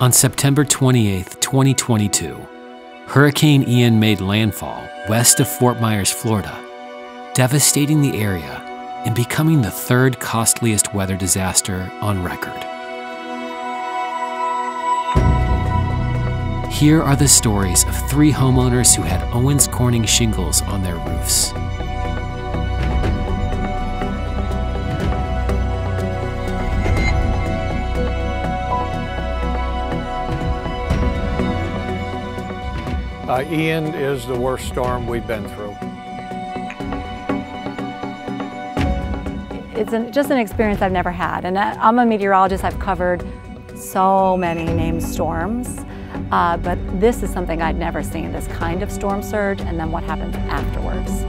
On September 28, 2022, Hurricane Ian made landfall west of Fort Myers, Florida, devastating the area and becoming the third costliest weather disaster on record. Here are the stories of three homeowners who had Owens Corning shingles on their roofs. Ian is the worst storm we've been through. It's just an experience I've never had, and I'm a meteorologist. I've covered so many named storms. But this is something I'd never seen, this kind of storm surge, and then what happens afterwards.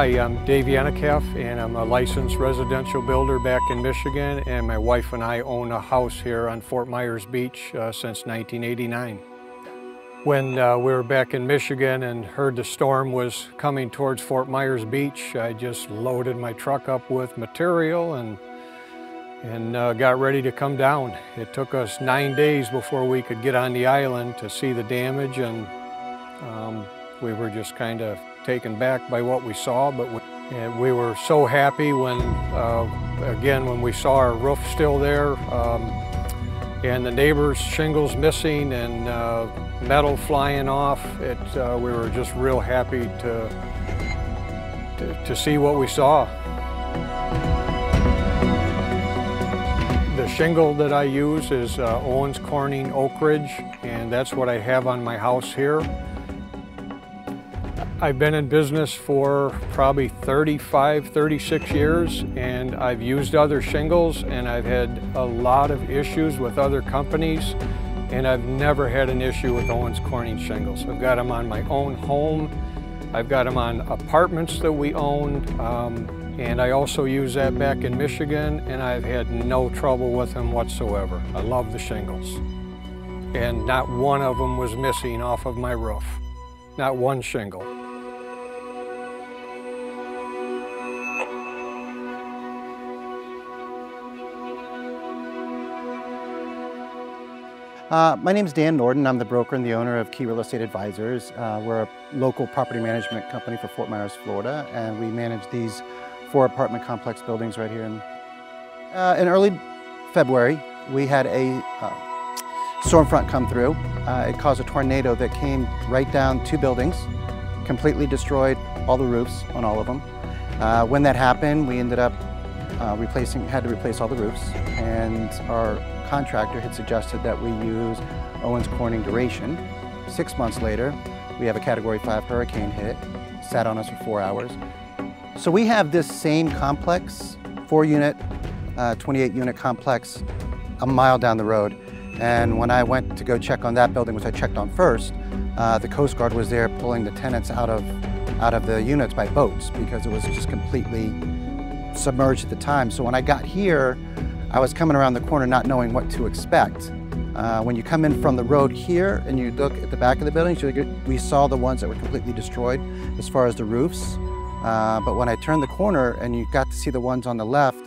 Hi, I'm Dave Yennecalf, and I'm a licensed residential builder back in Michigan, and my wife and I own a house here on Fort Myers Beach since 1989. When we were back in Michigan and heard the storm was coming towards Fort Myers Beach, I just loaded my truck up with material and got ready to come down. It took us 9 days before we could get on the island to see the damage, and we were just kind of taken back by what we saw, but we were so happy when we saw our roof still there, and the neighbors' shingles missing, and metal flying off. We were just real happy to see what we saw. The shingle that I use is Owens Corning Oak Ridge, and that's what I have on my house here. I've been in business for probably 35, 36 years, and I've used other shingles, and I've had a lot of issues with other companies. And I've never had an issue with Owens Corning shingles. I've got them on my own home. I've got them on apartments that we own. And I also use that back in Michigan, and I've had no trouble with them whatsoever. I love the shingles. And not one of them was missing off of my roof. Not one shingle. My name is Dan Norden. I'm the broker and the owner of Key Real Estate Advisors. We're a local property management company for Fort Myers, Florida, and we manage these 4 apartment complex buildings right here. In early February, we had a storm front come through. It caused a tornado that came right down 2 buildings, completely destroyed all the roofs on all of them. When that happened, we ended up had to replace all the roofs, and our contractor had suggested that we use Owens Corning Duration. 6 months later, we have a Category 5 hurricane hit, sat on us for 4 hours. So we have this same complex, 4-unit, 28-unit complex, a mile down the road. And when I went to go check on that building, which I checked on first, the Coast Guard was there pulling the tenants out of the units by boats because it was just completely submerged at the time. So when I got here, I was coming around the corner not knowing what to expect. When you come in from the road here and you look at the back of the buildings, we saw the ones that were completely destroyed as far as the roofs. But when I turned the corner and you got to see the ones on the left,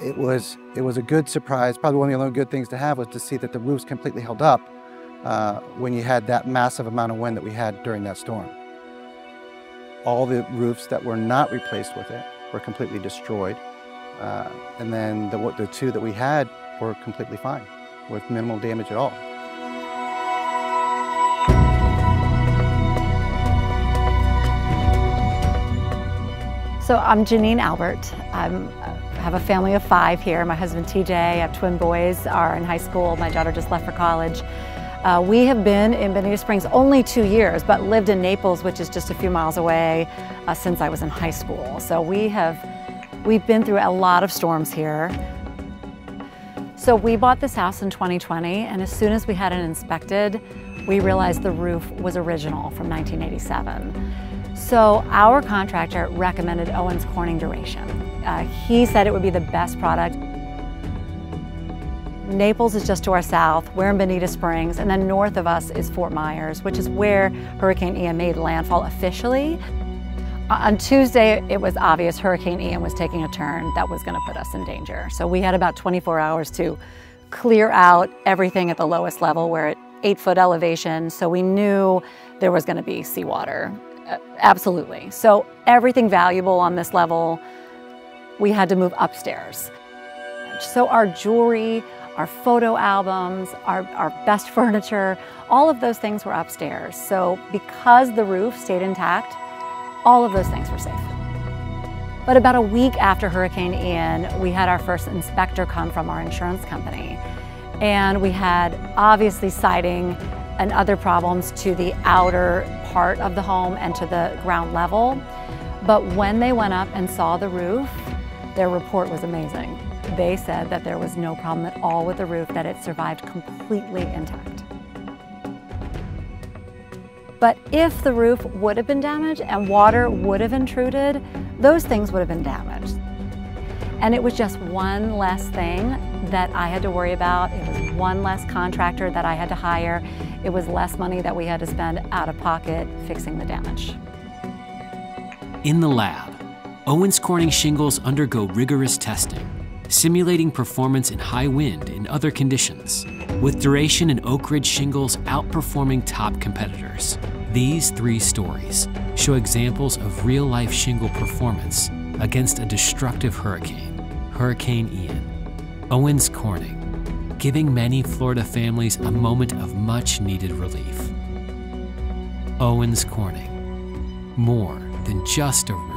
it was a good surprise. Probably one of the only good things to have was to see that the roofs completely held up when you had that massive amount of wind that we had during that storm. All the roofs that were not replaced with it were completely destroyed. And then the 2 that we had were completely fine, with minimal damage at all. So I'm Janine Albert. I have a family of 5 here. My husband TJ, I have twin boys, are in high school. My daughter just left for college. We have been in Bonita Springs only 2 years, but lived in Naples, which is just a few miles away, since I was in high school. So we've been through a lot of storms here. So we bought this house in 2020, and as soon as we had it inspected, we realized the roof was original from 1987. So our contractor recommended Owens Corning Duration. He said it would be the best product. Naples is just to our south, we're in Bonita Springs, and then north of us is Fort Myers, which is where Hurricane Ian made landfall officially. On Tuesday, it was obvious Hurricane Ian was taking a turn that was going to put us in danger. So we had about 24 hours to clear out everything at the lowest level. We're at 8-foot elevation, so we knew there was going to be seawater. Absolutely. So everything valuable on this level, we had to move upstairs. So our jewelry, our photo albums, our best furniture, all of those things were upstairs. So because the roof stayed intact, all of those things were safe. But about a week after Hurricane Ian, we had our first inspector come from our insurance company. And we had obviously siding and other problems to the outer part of the home and to the ground level. But when they went up and saw the roof, their report was amazing. They said that there was no problem at all with the roof, that it survived completely intact. But if the roof would have been damaged and water would have intruded, those things would have been damaged. And it was just one less thing that I had to worry about. It was one less contractor that I had to hire. It was less money that we had to spend out of pocket fixing the damage. In the lab, Owens Corning shingles undergo rigorous testing, simulating performance in high wind and other conditions, with Duration and Oak Ridge shingles outperforming top competitors. These three stories show examples of real-life shingle performance against a destructive hurricane, Hurricane Ian. Owens Corning, giving many Florida families a moment of much-needed relief. Owens Corning, more than just a